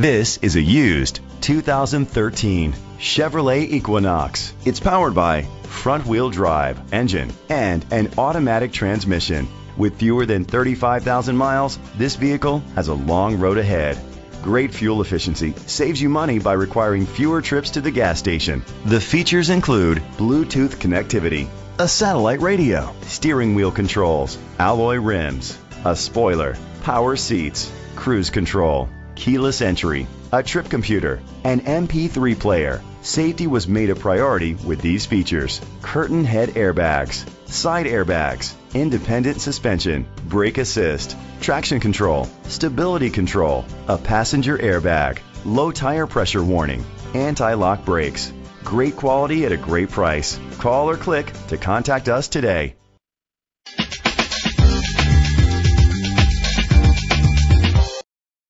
This is a used 2013 Chevrolet Equinox. It's powered by front-wheel drive engine and an automatic transmission. With fewer than 35,000 miles, this vehicle has a long road ahead. Great fuel efficiency saves you money by requiring fewer trips to the gas station. The features include Bluetooth connectivity, a satellite radio, steering wheel controls, alloy rims, a spoiler, power seats, cruise control, keyless entry, a trip computer, an MP3 player. Safety was made a priority with these features: curtain head airbags, side airbags, independent suspension, brake assist, traction control, stability control, a passenger airbag, low tire pressure warning, anti-lock brakes. Great quality at a great price. Call or click to contact us today.